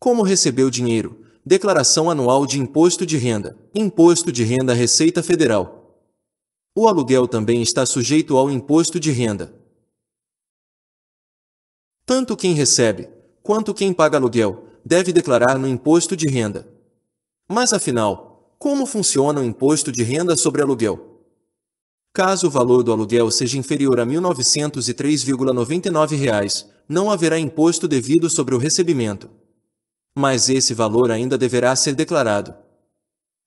Como recebeu dinheiro? Declaração anual de imposto de renda. Imposto de renda, Receita Federal. O aluguel também está sujeito ao imposto de renda. Tanto quem recebe, quanto quem paga aluguel, deve declarar no imposto de renda. Mas afinal, como funciona o imposto de renda sobre aluguel? Caso o valor do aluguel seja inferior a R$ 1.903,99, não haverá imposto devido sobre o recebimento. Mas esse valor ainda deverá ser declarado.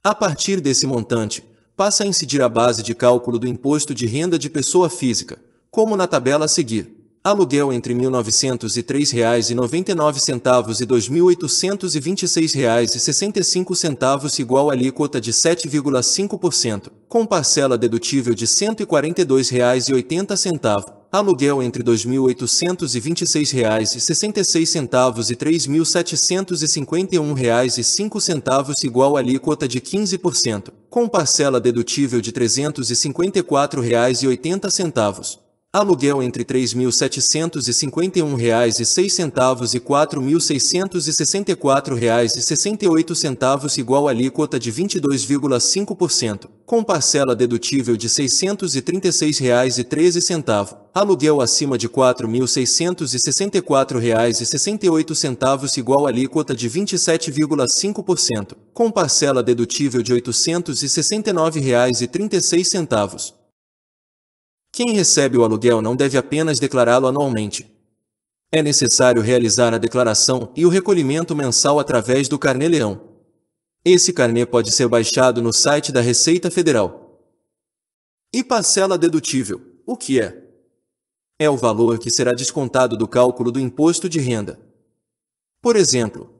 A partir desse montante, passa a incidir a base de cálculo do imposto de renda de pessoa física, como na tabela a seguir. Aluguel entre R$ 1.903,99 e R$ 2.826,65 igual a alíquota de 7,5%, com parcela dedutível de R$ 142,80. Aluguel entre R$ 2.826,66 e R$ 3.751,05 igual a alíquota de 15%, com parcela dedutível de R$ 354,80. Aluguel entre R$ 3.751,06 e R$ 4.664,68 igual a alíquota de 22,5%, com parcela dedutível de R$ 636,13. Aluguel acima de R$ 4.664,68 igual a alíquota de 27,5%, com parcela dedutível de R$ 869,36. Quem recebe o aluguel não deve apenas declará-lo anualmente. É necessário realizar a declaração e o recolhimento mensal através do Carnê-Leão. Esse carnê pode ser baixado no site da Receita Federal. E parcela dedutível, o que é? É o valor que será descontado do cálculo do imposto de renda. Por exemplo,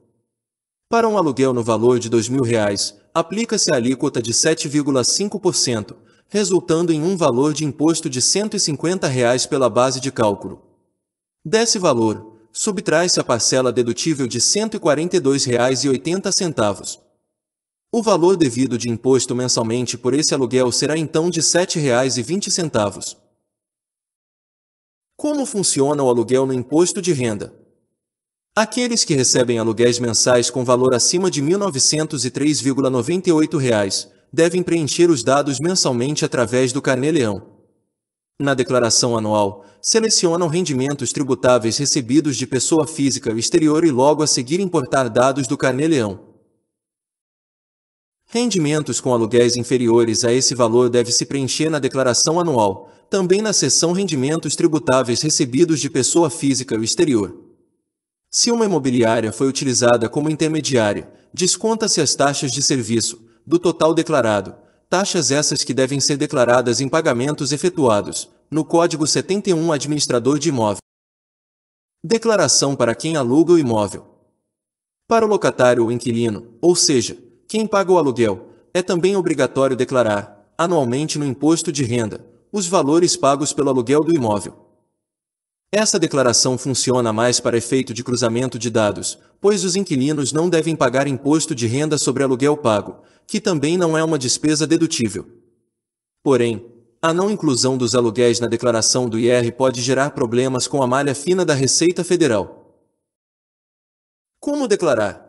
para um aluguel no valor de R$ 2.000, aplica-se a alíquota de 7,5%, resultando em um valor de imposto de R$ 150 pela base de cálculo. Desse valor, subtrai-se a parcela dedutível de R$ 142,80. O valor devido de imposto mensalmente por esse aluguel será então de R$ 7,20. Como funciona o aluguel no imposto de renda? Aqueles que recebem aluguéis mensais com valor acima de R$ 1.903,98 devem preencher os dados mensalmente através do Carnê-Leão. Na declaração anual, selecionam rendimentos tributáveis recebidos de pessoa física ou exterior e logo a seguir importar dados do Carnê-Leão. Rendimentos com aluguéis inferiores a esse valor deve-se preencher na declaração anual, também na seção rendimentos tributáveis recebidos de pessoa física ou exterior. Se uma imobiliária foi utilizada como intermediária, desconta-se as taxas de serviço, do total declarado, taxas essas que devem ser declaradas em pagamentos efetuados, no Código 71 Administrador de Imóvel. Declaração para quem aluga o imóvel. Para o locatário ou inquilino, ou seja, quem paga o aluguel, é também obrigatório declarar, anualmente no imposto de renda, os valores pagos pelo aluguel do imóvel. Essa declaração funciona mais para efeito de cruzamento de dados, pois os inquilinos não devem pagar imposto de renda sobre aluguel pago, que também não é uma despesa dedutível. Porém, a não inclusão dos aluguéis na declaração do IR pode gerar problemas com a malha fina da Receita Federal. Como declarar?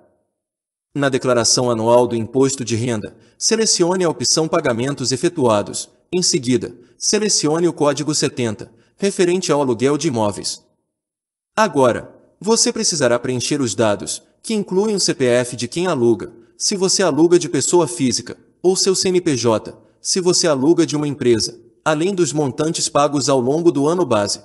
Na declaração anual do imposto de renda, selecione a opção Pagamentos efetuados. Em seguida, selecione o Código 70, referente ao aluguel de imóveis. Agora, você precisará preencher os dados, que incluem o CPF de quem aluga, se você aluga de pessoa física, ou seu CNPJ, se você aluga de uma empresa, além dos montantes pagos ao longo do ano base.